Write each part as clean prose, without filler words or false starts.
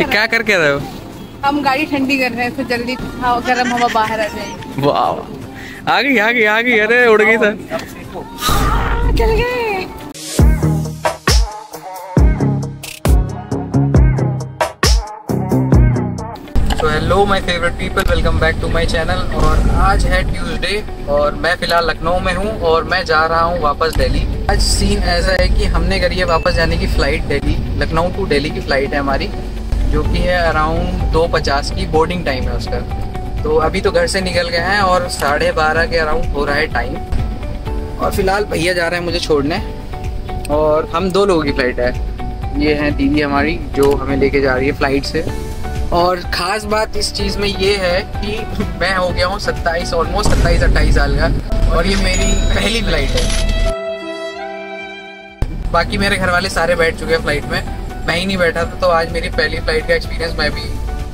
क्या करके रहे हो? हम गाड़ी ठंडी कर रहे हैं तो जल्दी गर्म हवा बाहर आ जाएगी। वाह आ गई अरे उड़ गई सर, चल गए। Hello my favourite people, welcome back to my channel. और आज है ट्यूसडे और मैं फ़िलहाल लखनऊ में हूँ और मैं जा रहा हूँ वापस दिल्ली। आज सीन ऐसा है कि हमने करी है वापस जाने की फ़्लाइट दिल्ली, लखनऊ टू दिल्ली की फ़्लाइट है हमारी, जो कि है अराउंड 2:50 की बोर्डिंग टाइम है उसका। तो अभी तो घर से निकल गए हैं और 12:30 के अराउंड हो रहा है टाइम। और फिलहाल भैया जा रहे हैं मुझे छोड़ने और हम 2 लोगों की फ़्लाइट है। ये है दीदी हमारी जो हमें लेके जा रही है फ़्लाइट से। और ख़ास बात इस चीज़ में ये है कि मैं हो गया हूँ 27 अट्ठाईस साल का और ये मेरी पहली फ़्लाइट है। बाकी मेरे घर वाले सारे बैठ चुके हैं फ़्लाइट में, मैं ही नहीं बैठा था। तो आज मेरी पहली फ़्लाइट का एक्सपीरियंस मैं भी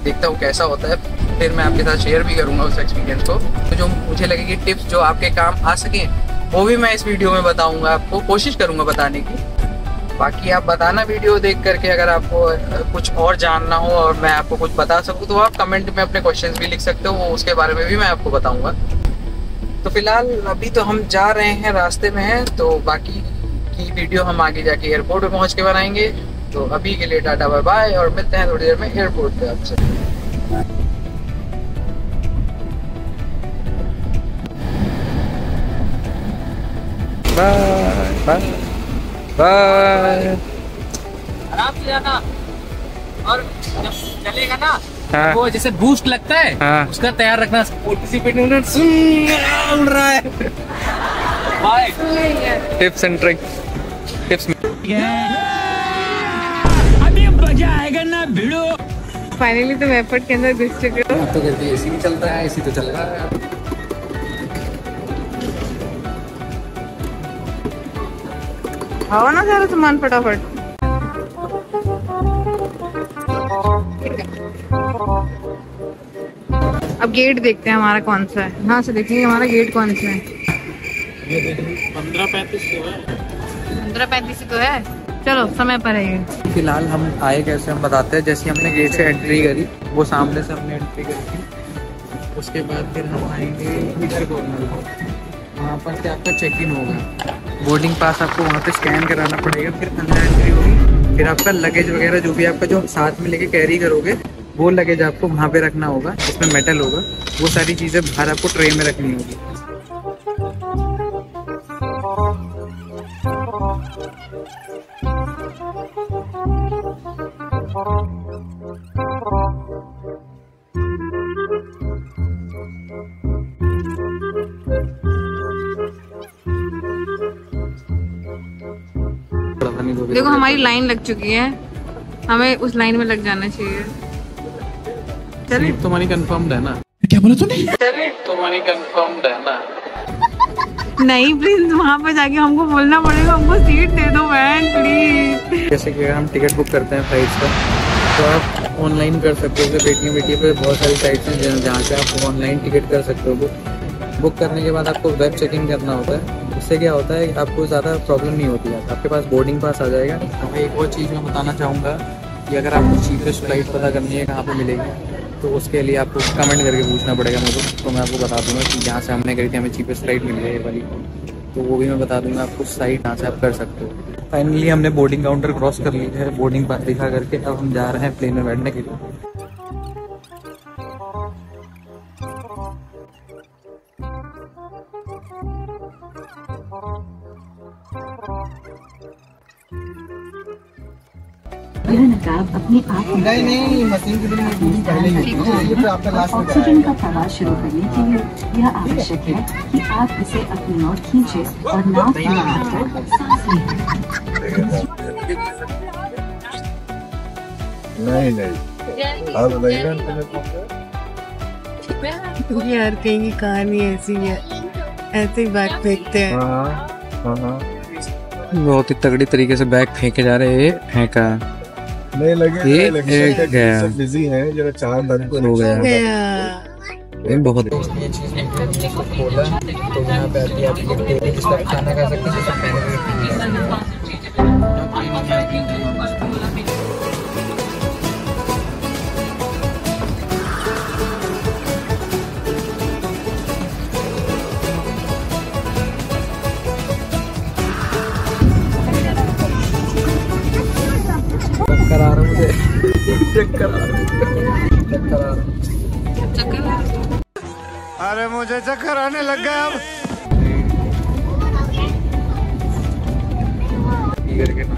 देखता हूँ कैसा होता है, फिर मैं आपके साथ शेयर भी करूँगा उस एक्सपीरियंस को। तो जो मुझे लगे कि टिप्स जो आपके काम आ सकें वो भी मैं इस वीडियो में बताऊँगा, आपको कोशिश करूँगा बताने की। बाकी आप बताना वीडियो देख करके, अगर आपको कुछ और जानना हो और मैं आपको कुछ बता सकूं तो आप कमेंट में अपने क्वेश्चंस भी लिख सकते हो, उसके बारे में भी मैं आपको बताऊंगा। तो फिलहाल अभी तो हम जा रहे हैं, रास्ते में हैं, तो बाकी की वीडियो हम आगे जाके एयरपोर्ट पे पहुंच के बनाएंगे। तो अभी के लिए टाटा बाय बाय और मिलते हैं थोड़ी देर में एयरपोर्ट पर आपसे। Bye bye bye. आराम से जाना और जब चलेगा ना हाँ। वो जैसे बूस्ट लगता है हाँ। उसका तैयार रखना, उड़ रहा है। टिप्स एंड ट्रिक्स, टिप्स अभी मजा आएगा ना भिड़ो। फाइनली तो एयरपोर्ट के अंदर घुस चुके हो। तो कहती है एसी भी चल रहा है, एसी तो चल रहा है। आओ ना जरा सामान फटाफट। अब गेट देखते हैं हमारा कौन सा है, यहाँ से देखेंगे हमारा गेट कौन सा है। 15:35 तो है, 15:35 तो है, चलो समय पर है ये। फिलहाल हम आए कैसे हम बताते हैं। जैसे हमने गेट से एंट्री करी, वो सामने से हमने एंट्री करी थी, उसके बाद फिर हम आएंगे इधर कॉर्नर को। वहाँ पर से आपका चेक इन होगा, बोर्डिंग पास आपको वहाँ पे स्कैन कराना पड़ेगा, फिर अंदर एंट्री होगी, फिर आपका लगेज वगैरह जो भी आपका जो साथ में लेके कैरी करोगे वो लगेज आपको वहाँ पे रखना होगा, इसमें मेटल होगा, वो सारी चीज़ें बाहर आपको ट्रे में रखनी होगी। देखो हमारी लाइन लग चुकी है, हमें उस लाइन में लग जाना चाहिए। चलिए तुम्हारी कंफर्म्ड है ना? क्या बोला तूने? चलिए तुम्हारी कंफर्म्ड है ना? नहीं प्लीज वहाँ पे जाके हमको बोलना पड़ेगा, हमको सीट दे दो मैन प्लीज। जैसे कि अगर हम टिकट बुक करते हैं फ्लाइट का तो आप ऑनलाइन कर सकते हो, पेटीएम वेटीएम पे बहुत सारी साइट्स हैं जहाँ से आप ऑनलाइन टिकट कर सकते हो। बुक करने के बाद आपको वेब चेकिंग करना होता है, इससे क्या होता है आपको ज़्यादा प्रॉब्लम नहीं होती है, आपके पास बोर्डिंग पास आ जाएगा। हमें एक और चीज़ मैं बताना चाहूँगा कि अगर आपको चीपेस्ट फ्लाइट पता करनी है कहाँ पे मिलेगी तो उसके लिए आपको कमेंट करके पूछना पड़ेगा मुझे, तो मैं आपको बता दूँगा कि जहाँ से हमने करी थी हमें चीपेस्ट फ्लाइट मिल गई वाली, तो वो भी मैं बता दूँगा आपको साइट कहाँ से आप कर सकते हो। फाइनली हमने बोर्डिंग काउंटर क्रॉस कर ली है, बोर्डिंग पास दिखा करके अब हम जा रहे हैं प्लेन में बैठने के लिए। नकाब अपने आप नहीं मशीन के लिए पहले ही ऑक्सीजन का प्रवाह शुरू करने के लिए यह आवश्यक है कि आप इसे अपनी ओर खींचे और नाक में लगाकर सांस लें। नहीं अब नहीं यार, कहीं कहानी ऐसी है, ऐसे ही बैग फेंकते हैं, बहुत ही तगड़ी तरीके से बैग फेंके जा रहे हैं। का नहीं लगे, गया बिजी है जरा, 4 दिन को हो गया बहुत। ये चीज़ खोला तो यहाँ पे आप खाना खा सकते हैं। चक्कर आ रहा मुझे अरे मुझे चक्कर आने लग गया। पी करके ना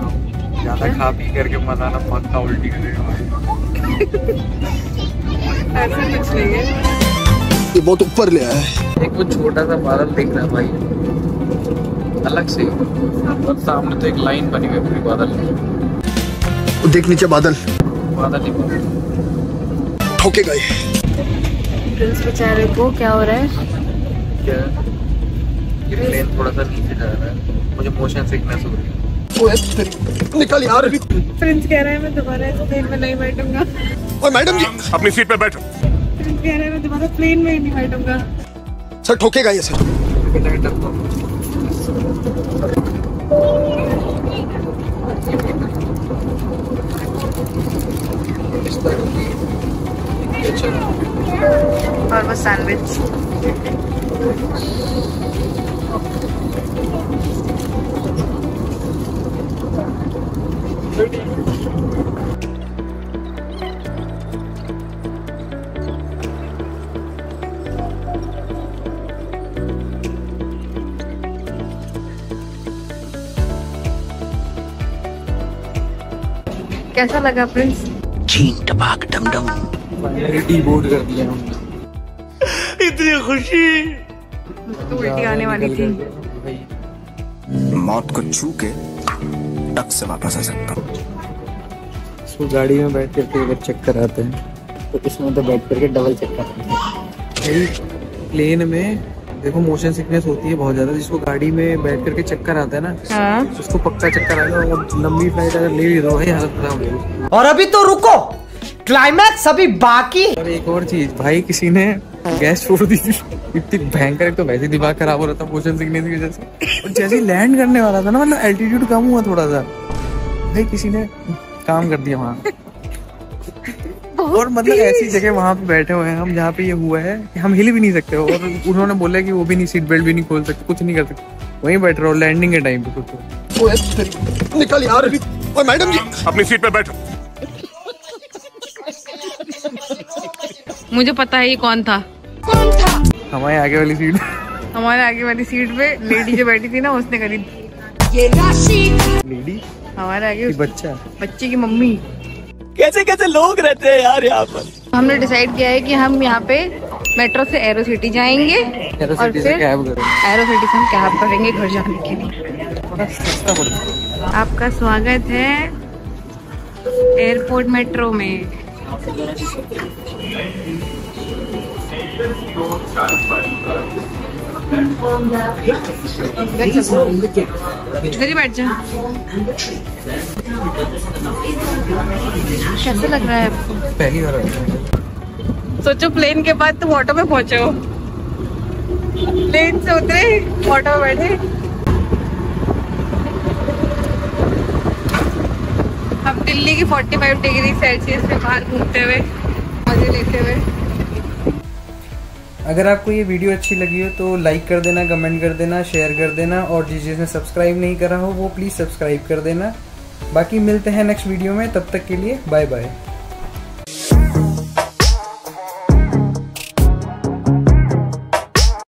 ज्यादा खा पी करके मजा ना पक्का उल्टी करेगा ऐसा कुछ नहीं है। ये बहुत ऊपर ले आया है। एक वो छोटा सा बादल दिख रहा भाई अलग से और सामने तो एक लाइन बनी हुई पूरी बादल की। देख नीचे बादल बादल ठोके गए। प्रिंस बेचारे को क्या हो रहा है क्या ये प्लेन थोड़ा सा नीचे जा रहा है। मुझे मोशन सिकनेस हो रही है। निकल यार। प्रिंस कह रहा है मैं दोबारा इस प्लेन में नहीं बैठूंगा। और मैडम जी अपनी सीट पे बैठो। प्रिंस कह रहा है मैं दोबारा प्लेन में ही नहीं बैठूंगा। सर ठोकेगा ये सर। और वो सैंडविच कैसा लगा प्रिंस? छीन टपाक डम डम बोर्ड कर दिया इतनी खुशी तो उल्टी आने वाली थी। मौत को छू के टक से वापस आ सकता हूँ। सो गाड़ी में बैठ करके अगर चक्कर आते हैं तो इसमें तो बैठ करके डबल चक्कर आते हैं। प्लेन में देखो मोशन सिकनेस होती है बहुत ज्यादा। जिसको गाड़ी में बैठ करके चक्कर आता है ना उसको पक्का चक्कर आता है। और लंबी फ्लाइट अगर ले लो भाई हालत खराब होगी। और अभी तो रुको क्लाइमैक्स अभी बाकी। और एक और चीज भाई किसी ने गैस छोड़ दी थी इतनी भयंकर। तो वैसे दिमाग खराब हो रहा था मोशन सिकनेस की वजह से। और जैसे लैंड करने वाला था ना मतलब एल्टीट्यूड कम हुआ थोड़ा सा भाई किसी ने काम कर दिया वहाँ। और मतलब ऐसी जगह वहाँ पे बैठे हुए हैं हम जहाँ पे ये हुआ है कि हम हिल भी नहीं सकते हो। और उन्होंने बोला कि वो भी नहीं सीट बेल्ट भी नहीं खोल सकते कुछ नहीं कर सकते वहीं बैठ रहे हो लैंडिंग के टाइम पे कुछ। निकल यार। और मैडम जी अपनी सीट पे बैठो। मुझे पता है ये कौन था हमारे आगे वाली सीट पे लेडी जो बैठी थी ना उसने करी ये लेडी हमारे आगे बच्चा बच्चे की मम्मी। कैसे कैसे लोग रहते हैं यार यहाँ पर। हमने डिसाइड किया है कि हम यहाँ पे मेट्रो से एरो सिटी जाएंगे और फिर एरो सिटी से हम कैब करेंगे घर जाने के लिए। आपका स्वागत है एयरपोर्ट मेट्रो में। इधर ही बैठ जा। कैसे लग रहा है आपको? पहली बार सोचो प्लेन के बाद तुम ऑटो में पहुंचे हो। प्लेन से उतरे ऑटो में बैठे। हम दिल्ली की 45 डिग्री सेल्सियस में बाहर घूमते हुए मजे लेते हुए। अगर आपको ये वीडियो अच्छी लगी हो तो लाइक कर देना कमेंट कर देना शेयर कर देना। और जिस जिसने सब्सक्राइब नहीं करा हो वो प्लीज़ सब्सक्राइब कर देना। बाकी मिलते हैं नेक्स्ट वीडियो में तब तक के लिए बाय बाय।